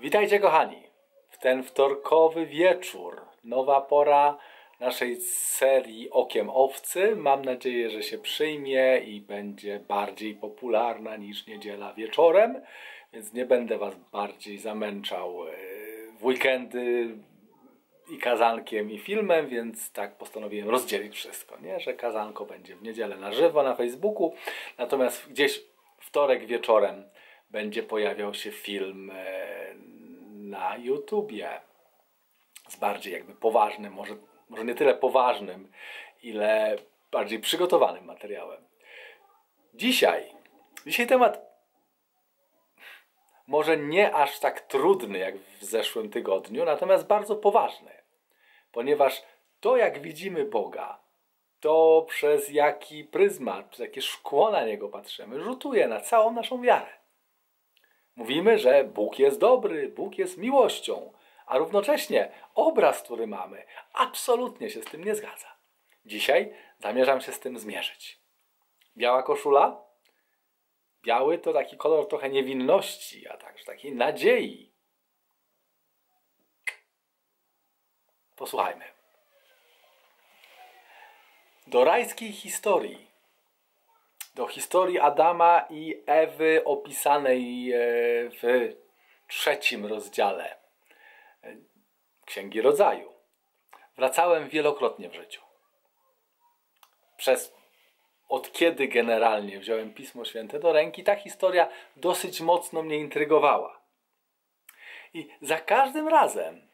Witajcie kochani w ten wtorkowy wieczór, nowa pora naszej serii Okiem Owcy. Mam nadzieję, że się przyjmie i będzie bardziej popularna niż niedziela wieczorem, więc nie będę was bardziej zamęczał w weekendy i kazankiem i filmem, więc tak postanowiłem rozdzielić wszystko, nie? Że kazanko będzie w niedzielę na żywo na Facebooku, natomiast gdzieś wtorek wieczorem będzie pojawiał się film na YouTubie z bardziej jakby poważnym, może nie tyle poważnym, ile bardziej przygotowanym materiałem. Dzisiaj temat może nie aż tak trudny jak w zeszłym tygodniu, natomiast bardzo poważny, ponieważ to, jak widzimy Boga, to przez jaki pryzmat, przez jakie szkło na Niego patrzymy, rzutuje na całą naszą wiarę. Mówimy, że Bóg jest dobry, Bóg jest miłością, a równocześnie obraz, który mamy, absolutnie się z tym nie zgadza. Dzisiaj zamierzam się z tym zmierzyć. Biała koszula? Biały to taki kolor trochę niewinności, a także takiej nadziei. Posłuchajmy. Do rajskiej historii, do historii Adama i Ewy opisanej w 3. rozdziale Księgi Rodzaju wracałem wielokrotnie w życiu. Od kiedy generalnie wziąłem Pismo Święte do ręki, ta historia dosyć mocno mnie intrygowała. I za każdym razem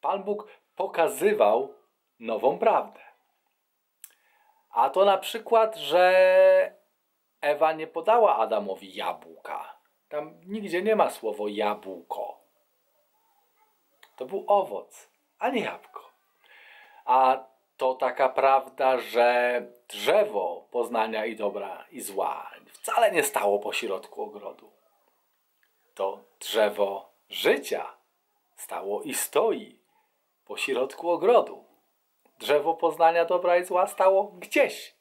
Pan Bóg pokazywał nową prawdę. A to na przykład, że Ewa nie podała Adamowi jabłka. Tam nigdzie nie ma słowo jabłko. To był owoc, a nie jabłko. A to taka prawda, że drzewo poznania i dobra i zła wcale nie stało pośrodku ogrodu. To drzewo życia stało i stoi pośrodku ogrodu. Drzewo poznania dobra i zła stało gdzieś.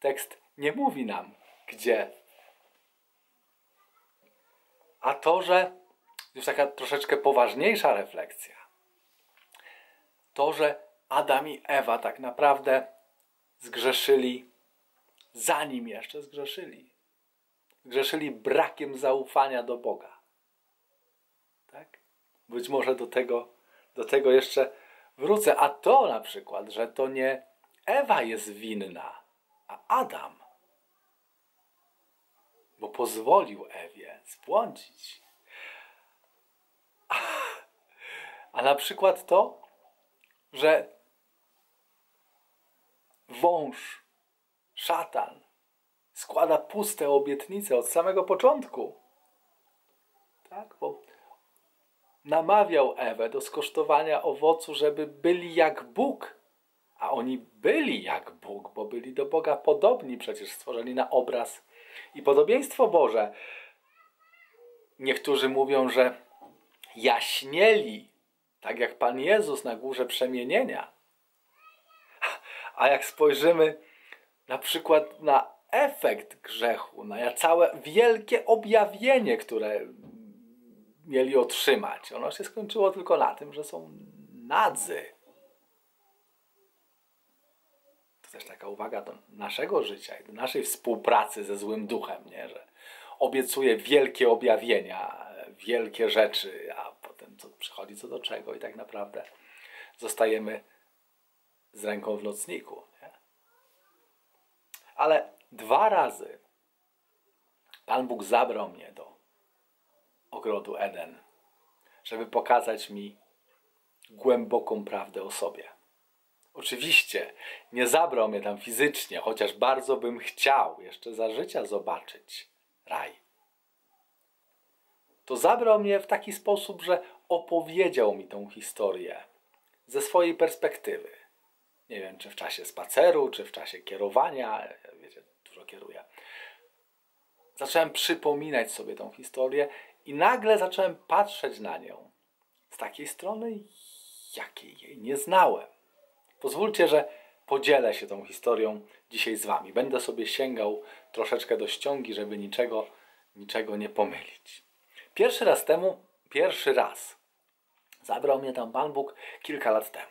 Tekst nie mówi nam gdzie. A to, że już taka troszeczkę poważniejsza refleksja. To, że Adam i Ewa tak naprawdę zgrzeszyli, zanim jeszcze zgrzeszyli. Zgrzeszyli brakiem zaufania do Boga. Tak? Być może do tego jeszcze wrócę. A to na przykład, że to nie Ewa jest winna, a Adam. Bo pozwolił Ewie zbłądzić. A na przykład to, że wąż, szatan, składa puste obietnice od samego początku. Tak? Bo namawiał Ewę do skosztowania owocu, żeby byli jak Bóg. A oni byli jak Bóg, bo byli do Boga podobni, przecież stworzeni na obraz i podobieństwo Boże. Niektórzy mówią, że jaśnieli, tak jak Pan Jezus na Górze Przemienienia. A jak spojrzymy na przykład na efekt grzechu, na całe wielkie objawienie, które mieli otrzymać, ono się skończyło tylko na tym, że są nadzy. To też taka uwaga do naszego życia i do naszej współpracy ze złym duchem, nie? Że obiecuje wielkie objawienia, wielkie rzeczy, a potem co przychodzi co do czego i tak naprawdę zostajemy z ręką w nocniku. Nie? Ale 2 razy Pan Bóg zabrał mnie do ogrodu Eden, żeby pokazać mi głęboką prawdę o sobie. Oczywiście nie zabrał mnie tam fizycznie, chociaż bardzo bym chciał jeszcze za życia zobaczyć raj. To zabrał mnie w taki sposób, że opowiedział mi tą historię ze swojej perspektywy. Nie wiem, czy w czasie spaceru, czy w czasie kierowania. Wiecie, dużo kieruję. Zacząłem przypominać sobie tą historię i nagle zacząłem patrzeć na nią z takiej strony, jakiej jej nie znałem. Pozwólcie, że podzielę się tą historią dzisiaj z wami. Będę sobie sięgał troszeczkę do ściągi, żeby niczego nie pomylić. Pierwszy raz temu Pierwszy raz zabrał mnie tam Pan Bóg kilka lat temu.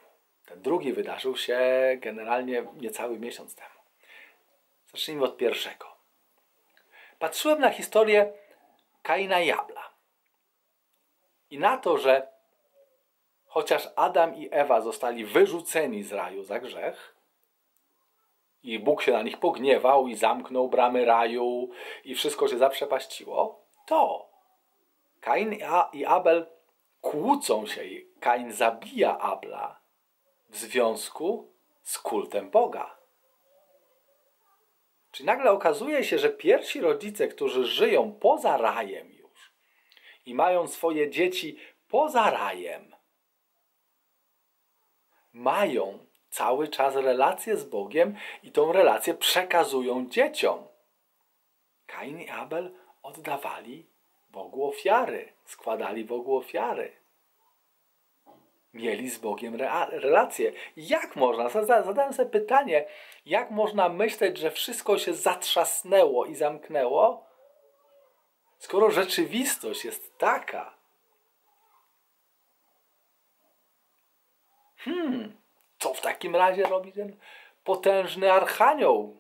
Ten drugi wydarzył się generalnie niecały miesiąc temu. Zacznijmy od pierwszego. Patrzyłem na historię Kaina i Abla. I na to, że chociaż Adam i Ewa zostali wyrzuceni z raju za grzech i Bóg się na nich pogniewał i zamknął bramy raju i wszystko się zaprzepaściło, to Kain i Abel kłócą się i Kain zabija Abla w związku z kultem Boga. Czyli nagle okazuje się, że pierwsi rodzice, którzy żyją poza rajem już i mają swoje dzieci poza rajem, mają cały czas relację z Bogiem i tą relację przekazują dzieciom. Kain i Abel oddawali Bogu ofiary, składali Bogu ofiary. Mieli z Bogiem relacje. Jak można, zadałem sobie pytanie, jak można myśleć, że wszystko się zatrzasnęło i zamknęło, skoro rzeczywistość jest taka? Co w takim razie robi ten potężny archanioł?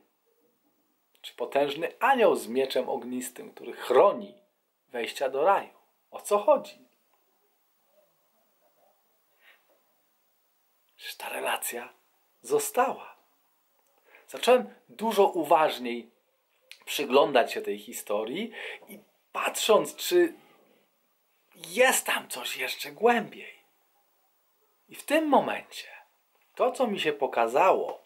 Czy potężny anioł z mieczem ognistym, który chroni wejścia do raju? O co chodzi? Przecież ta relacja została. Zacząłem dużo uważniej przyglądać się tej historii i patrząc, czy jest tam coś jeszcze głębiej. I w tym momencie to, co mi się pokazało,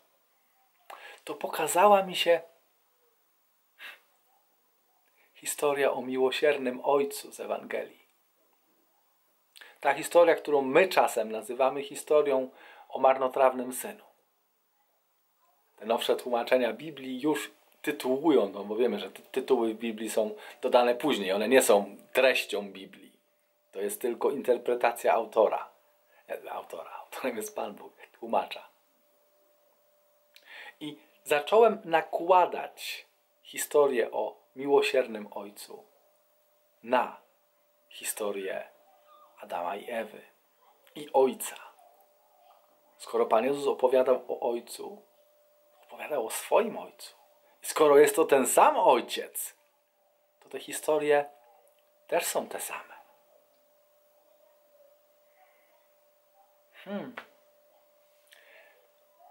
to pokazała mi się historia o miłosiernym Ojcu z Ewangelii. Ta historia, którą my czasem nazywamy historią o marnotrawnym synu. Te nowsze tłumaczenia Biblii już tytułują, no bo wiemy, że tytuły w Biblii są dodane później, one nie są treścią Biblii. To jest tylko interpretacja autora. Autorem jest Pan Bóg, tłumacza. I zacząłem nakładać historię o miłosiernym Ojcu na historię Adama i Ewy i Ojca. Skoro Pan Jezus opowiadał o Ojcu, opowiadał o swoim Ojcu. I skoro jest to ten sam Ojciec, to te historie też są te same.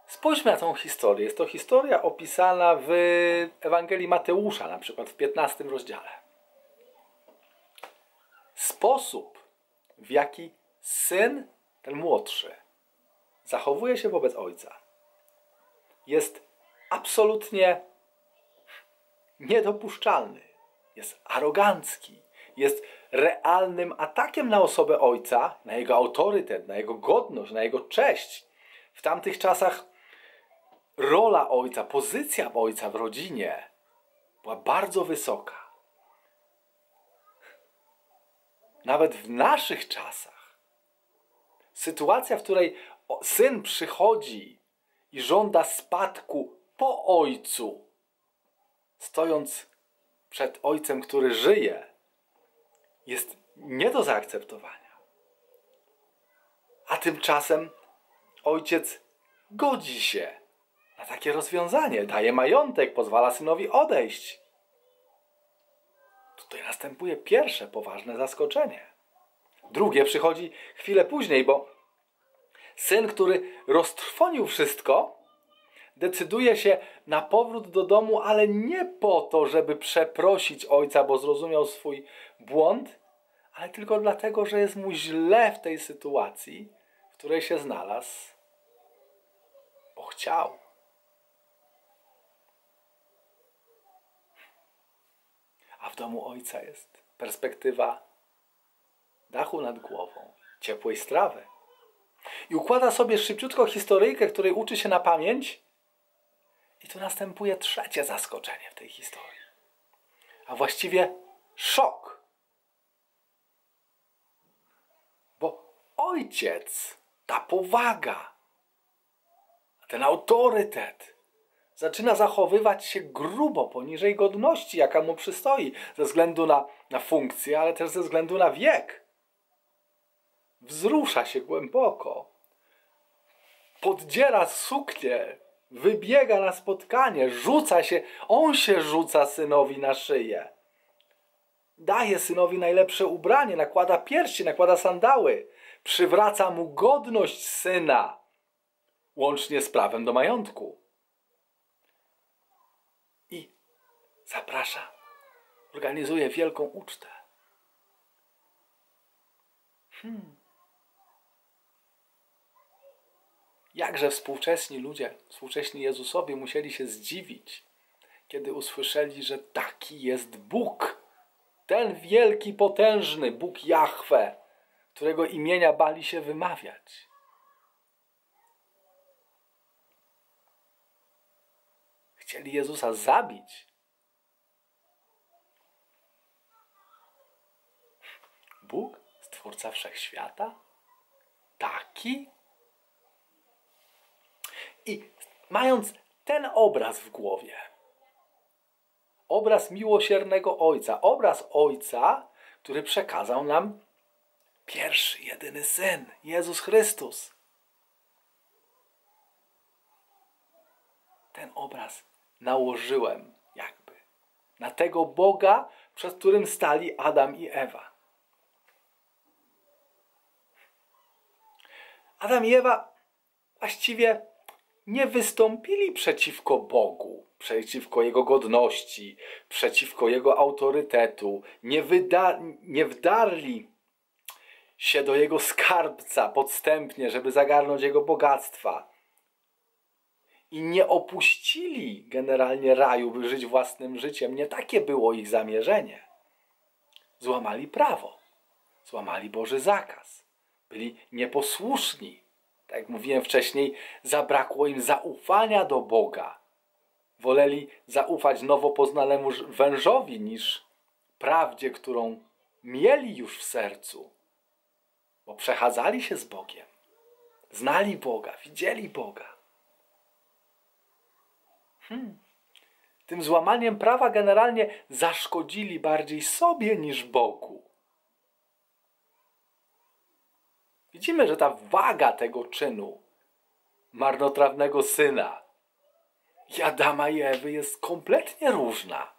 Spójrzmy na tą historię. Jest to historia opisana w Ewangelii Mateusza, na przykład w 15 rozdziale. Sposób, w jaki syn, ten młodszy, zachowuje się wobec ojca, jest absolutnie niedopuszczalny. Jest arogancki. Jest realnym atakiem na osobę ojca, na jego autorytet, na jego godność, na jego cześć. W tamtych czasach rola ojca, pozycja ojca w rodzinie była bardzo wysoka. Nawet w naszych czasach sytuacja, w której syn przychodzi i żąda spadku po ojcu, stojąc przed ojcem, który żyje, jest nie do zaakceptowania. A tymczasem ojciec godzi się na takie rozwiązanie. Daje majątek, pozwala synowi odejść. Tutaj następuje pierwsze poważne zaskoczenie. Drugie przychodzi chwilę później, bo syn, który roztrwonił wszystko, decyduje się na powrót do domu, ale nie po to, żeby przeprosić ojca, bo zrozumiał swój błąd, ale tylko dlatego, że jest mu źle w tej sytuacji, w której się znalazł, bo chciał. A w domu ojca jest perspektywa dachu nad głową, ciepłej strawy. I układa sobie szybciutko historyjkę, której uczy się na pamięć. I tu następuje trzecie zaskoczenie w tej historii. A właściwie szok. Bo ojciec, ta powaga, ten autorytet zaczyna zachowywać się grubo poniżej godności, jaka mu przystoi ze względu na funkcję, ale też ze względu na wiek. wzrusza się głęboko, poddziera suknię, wybiega na spotkanie, rzuca się, on się rzuca synowi na szyję. Daje synowi najlepsze ubranie, nakłada pierścień, nakłada sandały. Przywraca mu godność syna, łącznie z prawem do majątku. I zaprasza, organizuje wielką ucztę. Jakże współczesni ludzie, współcześni Jezusowie musieli się zdziwić, kiedy usłyszeli, że taki jest Bóg. Ten wielki, potężny Bóg Jahwe, którego imienia bali się wymawiać. Chcieli Jezusa zabić. Bóg, Stwórca Wszechświata? Taki? I mając ten obraz w głowie, obraz miłosiernego Ojca, obraz Ojca, który przekazał nam pierwszy, jedyny Syn, Jezus Chrystus. Ten obraz nałożyłem jakby na tego Boga, przed którym stali Adam i Ewa. Adam i Ewa właściwie nie wystąpili przeciwko Bogu, przeciwko Jego godności, przeciwko Jego autorytetu, nie wdarli się do Jego skarbca podstępnie, żeby zagarnąć Jego bogactwa. I nie opuścili generalnie raju, by żyć własnym życiem. Nie takie było ich zamierzenie. Złamali prawo, złamali Boży zakaz. Byli nieposłuszni. Tak jak mówiłem wcześniej, zabrakło im zaufania do Boga. Woleli zaufać nowo poznanemu wężowi niż prawdzie, którą mieli już w sercu. Bo przechadzali się z Bogiem. Znali Boga, widzieli Boga. Tym złamaniem prawa generalnie zaszkodzili bardziej sobie niż Bogu. Widzimy, że ta waga tego czynu marnotrawnego syna i Adama i Ewy jest kompletnie różna.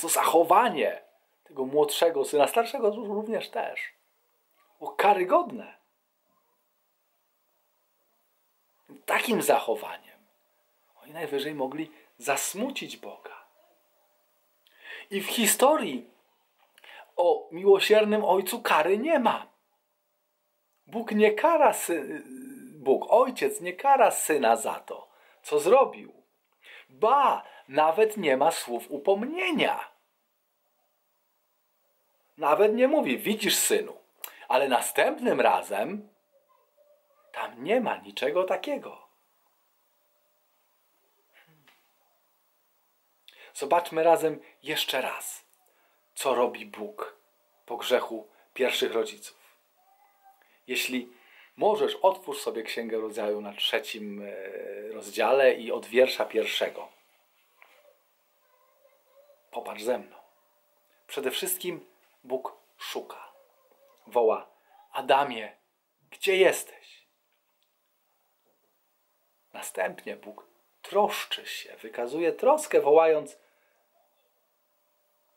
To zachowanie tego młodszego syna, starszego również też, było karygodne. Takim zachowaniem oni najwyżej mogli zasmucić Boga. I w historii o miłosiernym Ojcu kary nie ma. Bóg nie kara Ojciec nie kara Syna za to, co zrobił. Ba, nawet nie ma słów upomnienia. Nawet nie mówi, widzisz Synu, ale następnym razem tam nie ma niczego takiego. Zobaczmy razem jeszcze raz, co robi Bóg po grzechu pierwszych rodziców. Jeśli możesz, otwórz sobie Księgę Rodzaju na 3 rozdziale i od wiersza 1. Popatrz ze mną. Przede wszystkim Bóg szuka. Woła, Adamie, gdzie jesteś? Następnie Bóg troszczy się, wykazuje troskę, wołając,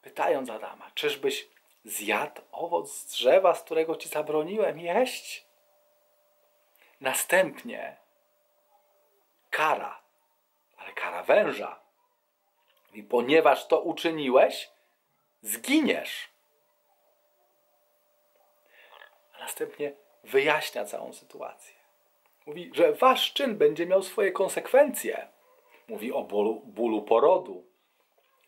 pytając Adama, czyżbyś zjadł owoc z drzewa, z którego ci zabroniłem jeść? Następnie kara, ale kara węża. I ponieważ to uczyniłeś, zginiesz. A następnie wyjaśnia całą sytuację. Mówi, że wasz czyn będzie miał swoje konsekwencje. Mówi o bólu porodu.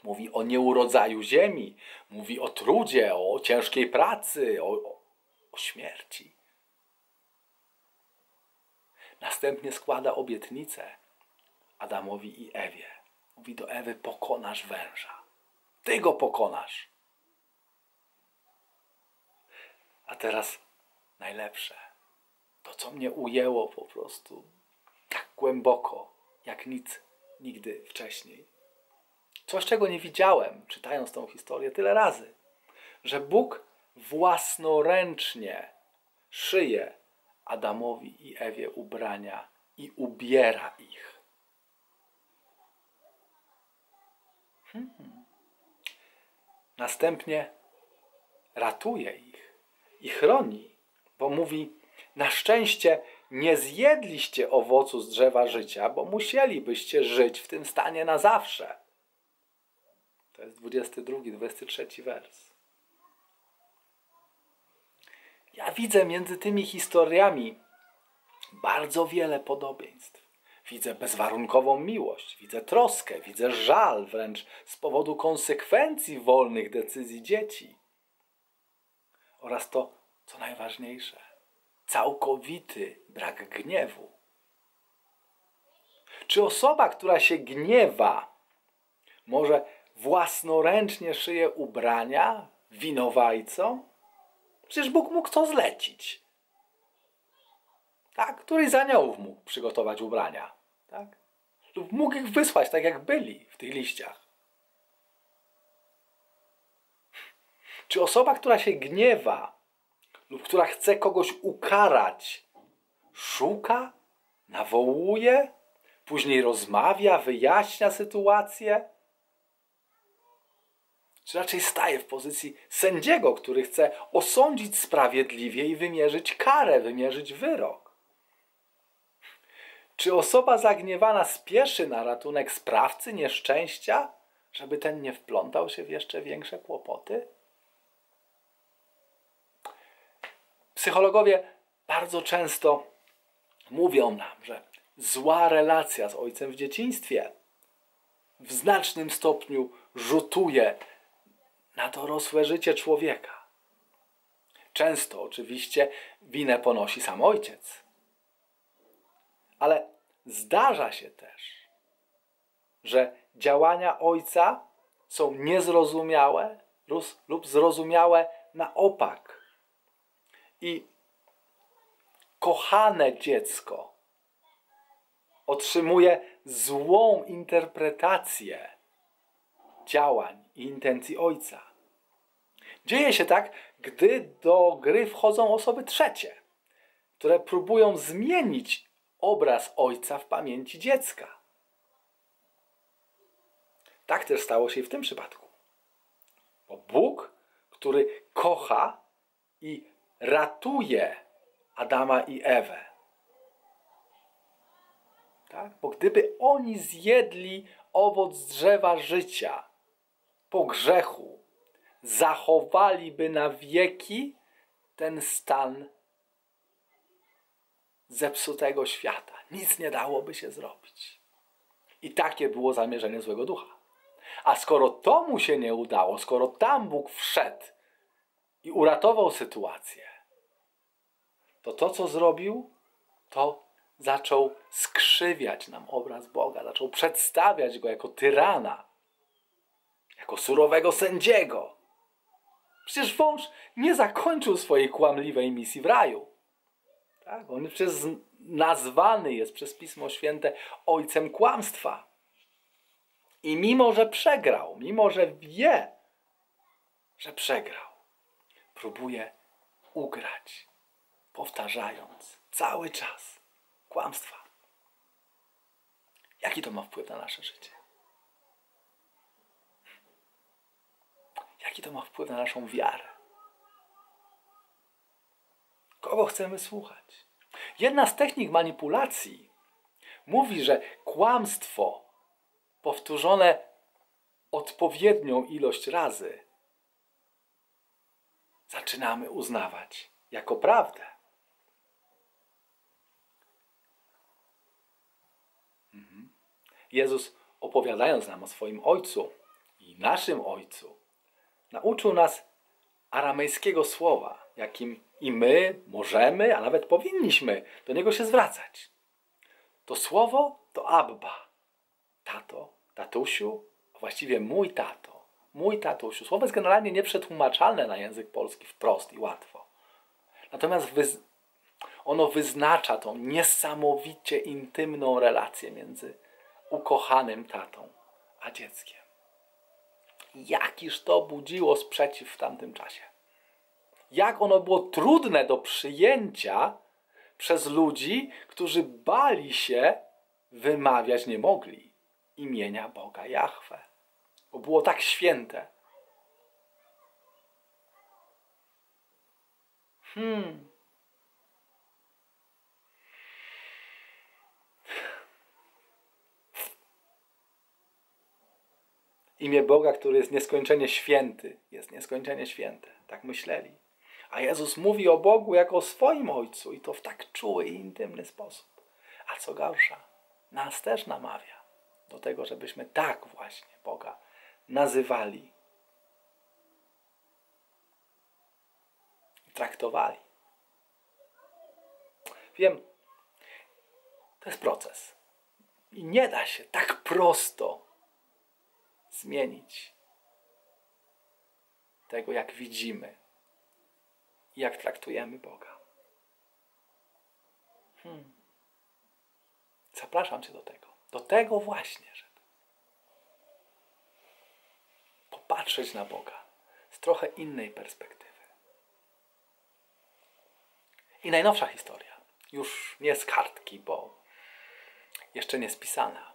Mówi o nieurodzaju ziemi. Mówi o trudzie, o ciężkiej pracy, o śmierci. Następnie składa obietnicę Adamowi i Ewie. Mówi do Ewy, pokonasz węża. Ty go pokonasz. A teraz najlepsze. To, co mnie ujęło po prostu tak głęboko, jak nic nigdy wcześniej. Coś, czego nie widziałem, czytając tą historię tyle razy. Że Bóg własnoręcznie szyje Adamowi i Ewie ubrania i ubiera ich. Następnie ratuje ich i chroni, bo mówi: na szczęście nie zjedliście owocu z drzewa życia, bo musielibyście żyć w tym stanie na zawsze. To jest 22, 23 wers. Ja widzę między tymi historiami bardzo wiele podobieństw. Widzę bezwarunkową miłość, widzę troskę, widzę żal wręcz z powodu konsekwencji wolnych decyzji dzieci. Oraz to, co najważniejsze, całkowity brak gniewu. Czy osoba, która się gniewa, może własnoręcznie szyje ubrania winowajcom? Przecież Bóg mógł to zlecić. Tak? Któryś z aniołów mógł przygotować ubrania. Tak? Lub mógł ich wysłać, tak jak byli w tych liściach. Czy osoba, która się gniewa lub która chce kogoś ukarać, szuka, nawołuje, później rozmawia, wyjaśnia sytuację? Czy raczej staje w pozycji sędziego, który chce osądzić sprawiedliwie i wymierzyć karę, wymierzyć wyrok? Czy osoba zagniewana spieszy na ratunek sprawcy nieszczęścia, żeby ten nie wplątał się w jeszcze większe kłopoty? Psychologowie bardzo często mówią nam, że zła relacja z ojcem w dzieciństwie w znacznym stopniu rzutuje na dorosłe życie człowieka. Często oczywiście winę ponosi sam ojciec. Ale zdarza się też, że działania ojca są niezrozumiałe lub zrozumiałe na opak. I kochane dziecko otrzymuje złą interpretację działań i intencji ojca. Dzieje się tak, gdy do gry wchodzą osoby trzecie, które próbują zmienić obraz ojca w pamięci dziecka. Tak też stało się i w tym przypadku. Bo Bóg, który kocha i ratuje Adama i Ewę. Tak? Bo gdyby oni zjedli owoc z drzewa życia po grzechu, zachowaliby na wieki ten stan zepsutego świata. Nic nie dałoby się zrobić. I takie było zamierzenie złego ducha. A skoro to mu się nie udało, skoro tam Bóg wszedł i uratował sytuację, to to, co zrobił, to zaczął skrzywiać nam obraz Boga, zaczął przedstawiać Go jako tyrana, jako surowego sędziego. Przecież wąż nie zakończył swojej kłamliwej misji w raju. Tak? On przecież nazwany jest przez Pismo Święte ojcem kłamstwa. I mimo, że przegrał, mimo, że wie, że przegrał, próbuje ugrać, powtarzając cały czas kłamstwa. Jaki to ma wpływ na nasze życie? Jaki to ma wpływ na naszą wiarę? Kogo chcemy słuchać? Jedna z technik manipulacji mówi, że kłamstwo powtórzone odpowiednią ilość razy zaczynamy uznawać jako prawdę. Jezus, opowiadając nam o swoim Ojcu i naszym Ojcu, nauczył nas aramejskiego słowa, jakim i my możemy, a nawet powinniśmy do niego się zwracać. To słowo to ABBA. Tato, tatusiu, a właściwie mój tato. Mój tatusiu. Słowo jest generalnie nieprzetłumaczalne na język polski wprost i łatwo. Natomiast ono wyznacza tą niesamowicie intymną relację między ukochanym tatą a dzieckiem. Jakiż to budziło sprzeciw w tamtym czasie. jak ono było trudne do przyjęcia przez ludzi, którzy bali się, wymawiać nie mogli imienia Boga Jahwe. Bo było tak święte. Imię Boga, który jest nieskończenie święty, jest nieskończenie święte. Tak myśleli. A Jezus mówi o Bogu jako o swoim Ojcu i to w tak czuły i intymny sposób. A co gorsza, nas też namawia do tego, żebyśmy tak właśnie Boga nazywali i traktowali. Wiem, to jest proces. I nie da się tak prosto zmienić tego, jak widzimy i jak traktujemy Boga. Zapraszam Cię do tego. Do tego właśnie, żeby popatrzeć na Boga z trochę innej perspektywy. I najnowsza historia. Już nie z kartki, bo jeszcze nie spisana.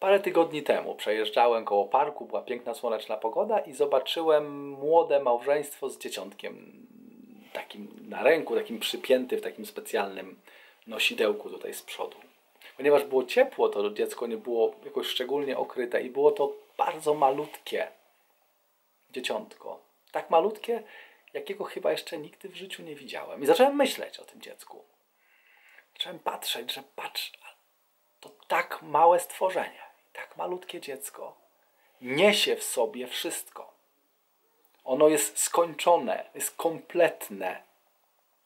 Parę tygodni temu przejeżdżałem koło parku, była piękna słoneczna pogoda i zobaczyłem młode małżeństwo z dzieciątkiem takim na ręku, takim przypięty w takim specjalnym nosidełku tutaj z przodu. Ponieważ było ciepło, to dziecko nie było jakoś szczególnie okryte i było to bardzo malutkie dzieciątko. Tak malutkie, jakiego chyba jeszcze nigdy w życiu nie widziałem. I zacząłem myśleć o tym dziecku. Zacząłem patrzeć, że patrz, to tak małe stworzenie, tak malutkie dziecko niesie w sobie wszystko. Ono jest skończone, jest kompletne.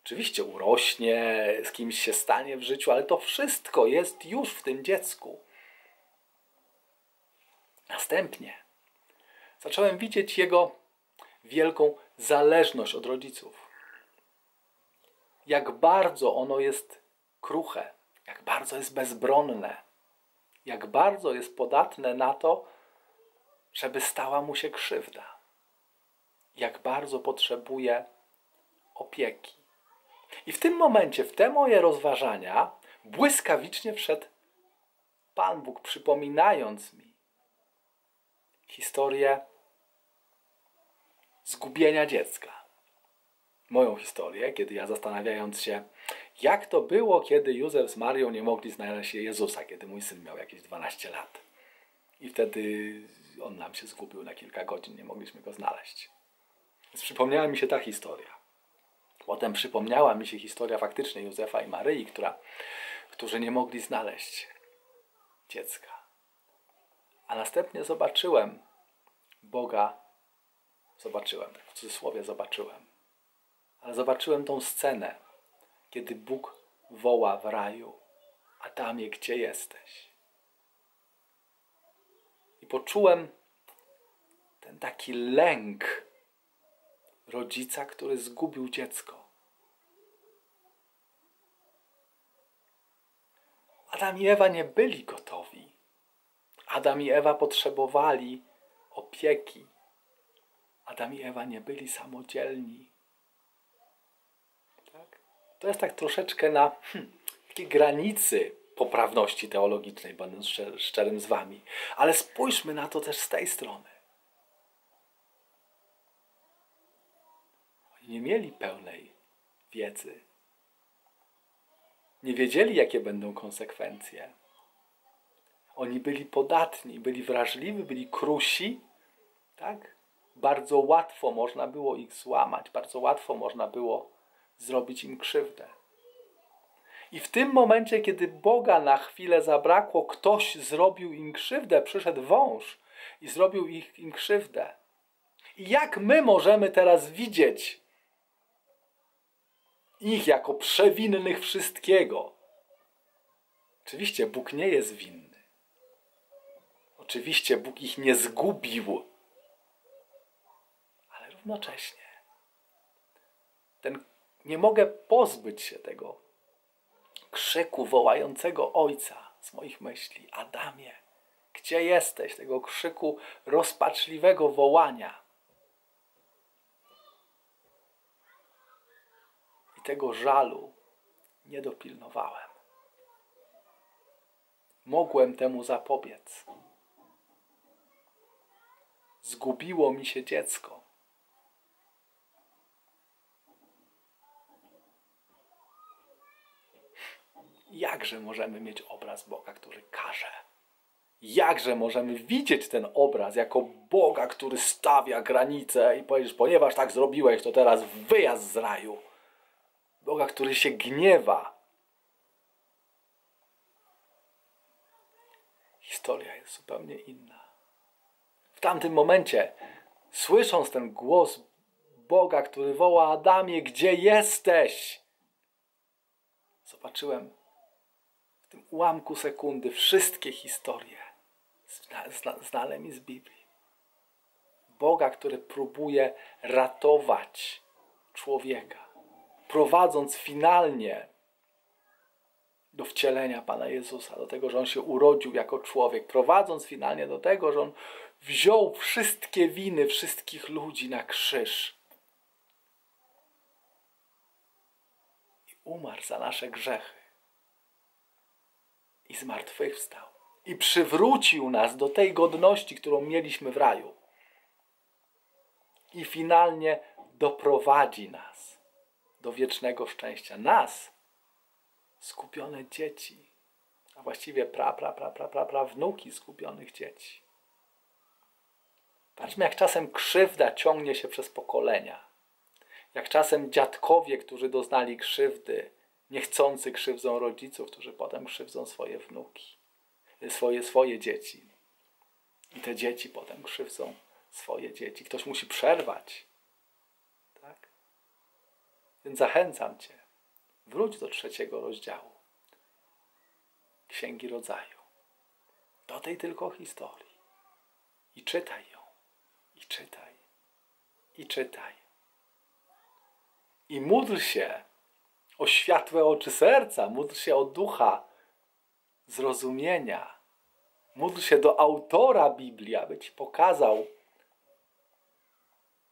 Oczywiście urośnie, z kimś się stanie w życiu, ale to wszystko jest już w tym dziecku. Następnie zacząłem widzieć jego wielką zależność od rodziców. Jak bardzo ono jest kruche, jak bardzo jest bezbronne, jak bardzo jest podatne na to, żeby stała mu się krzywda. Jak bardzo potrzebuje opieki. I w tym momencie, w te moje rozważania, błyskawicznie wszedł Pan Bóg, przypominając mi historię zgubienia dziecka. Moją historię, kiedy ja zastanawiając się, jak to było, kiedy Józef z Marią nie mogli znaleźć Jezusa, kiedy mój syn miał jakieś 12 lat. I wtedy on nam się zgubił na kilka godzin, nie mogliśmy go znaleźć. Więc przypomniała mi się ta historia. Potem przypomniała mi się historia faktycznie Józefa i Maryi, którzy nie mogli znaleźć dziecka. A następnie zobaczyłem Boga, tak w cudzysłowie zobaczyłem, ale zobaczyłem tą scenę, kiedy Bóg woła w raju: Adamie, gdzie jesteś? I poczułem ten taki lęk rodzica, który zgubił dziecko. Adam i Ewa nie byli gotowi. Adam i Ewa potrzebowali opieki. Adam i Ewa nie byli samodzielni. Tak? To jest tak troszeczkę na takiej granicy poprawności teologicznej, będąc szczerym z wami. Ale spójrzmy na to też z tej strony. Nie mieli pełnej wiedzy. Nie wiedzieli, jakie będą konsekwencje. Oni byli podatni, byli wrażliwi, byli krusi. Tak? Bardzo łatwo można było ich złamać, bardzo łatwo można było zrobić im krzywdę. I w tym momencie, kiedy Boga na chwilę zabrakło, ktoś zrobił im krzywdę, przyszedł wąż i zrobił im krzywdę. I jak my możemy teraz widzieć ich jako przewinnych wszystkiego? Oczywiście Bóg nie jest winny. Oczywiście Bóg ich nie zgubił. Ale równocześnie nie mogę pozbyć się tego krzyku wołającego Ojca z moich myśli. Adamie, gdzie jesteś? Tego krzyku rozpaczliwego wołania. tego żalu nie dopilnowałem. Mogłem temu zapobiec. Zgubiło mi się dziecko. Jakże możemy mieć obraz Boga, który karze? Jakże możemy widzieć ten obraz jako Boga, który stawia granice i powiesz, ponieważ tak zrobiłeś, to teraz wyjazd z raju. Boga, który się gniewa. Historia jest zupełnie inna. W tamtym momencie, słysząc ten głos Boga, który woła: Adamie, gdzie jesteś? Zobaczyłem w tym ułamku sekundy wszystkie historie znane mi z Biblii. Boga, który próbuje ratować człowieka, prowadząc finalnie do wcielenia Pana Jezusa, do tego, że On się urodził jako człowiek, prowadząc finalnie do tego, że On wziął wszystkie winy wszystkich ludzi na krzyż i umarł za nasze grzechy i zmartwychwstał i przywrócił nas do tej godności, którą mieliśmy w raju i finalnie doprowadzi nas do wiecznego szczęścia. Nas, skupione dzieci, a właściwie prawnuki skupionych dzieci. Patrzmy, jak czasem krzywda ciągnie się przez pokolenia. Jak czasem dziadkowie, którzy doznali krzywdy, niechcący krzywdzą rodziców, którzy potem krzywdzą swoje wnuki, swoje dzieci. I te dzieci potem krzywdzą swoje dzieci. Ktoś musi przerwać. Tak? Więc zachęcam Cię. Wróć do 3 rozdziału Księgi Rodzaju. Do tej tylko historii. I czytaj ją. I czytaj. I czytaj. I módl się o światłe oczy serca. Módl się o ducha zrozumienia. Módl się do autora Biblii, aby Ci pokazał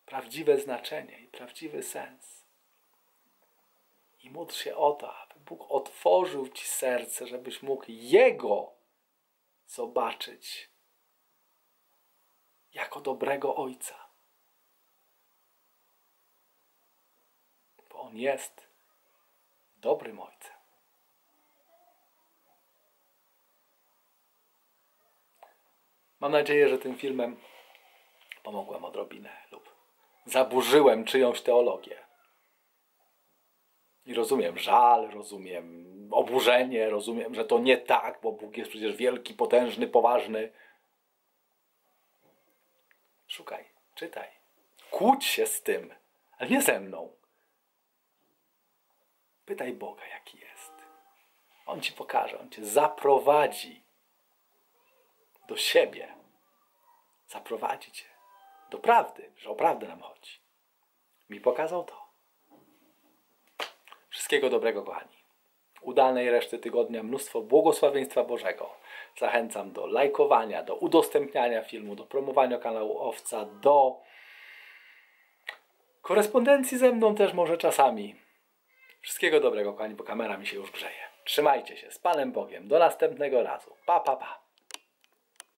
prawdziwe znaczenie i prawdziwy sens. I módl się o to, aby Bóg otworzył Ci serce, żebyś mógł Jego zobaczyć jako dobrego Ojca. Bo On jest dobrym Ojcem. Mam nadzieję, że tym filmem pomogłem odrobinę lub zaburzyłem czyjąś teologię. I rozumiem żal, rozumiem oburzenie, rozumiem, że to nie tak, bo Bóg jest przecież wielki, potężny, poważny. Szukaj, czytaj. Kłóć się z tym, ale nie ze mną. Pytaj Boga, jaki jest. On Ci pokaże, On Cię zaprowadzi do siebie. Zaprowadzi Cię do prawdy, że o prawdę nam chodzi. Mi pokazał to. Wszystkiego dobrego, kochani. Udanej reszty tygodnia, mnóstwo błogosławieństwa Bożego. Zachęcam do lajkowania, do udostępniania filmu, do promowania kanału Owca, do korespondencji ze mną też może czasami. Wszystkiego dobrego, kochani, bo kamera mi się już grzeje. Trzymajcie się, z Panem Bogiem. Do następnego razu. Pa, pa, pa.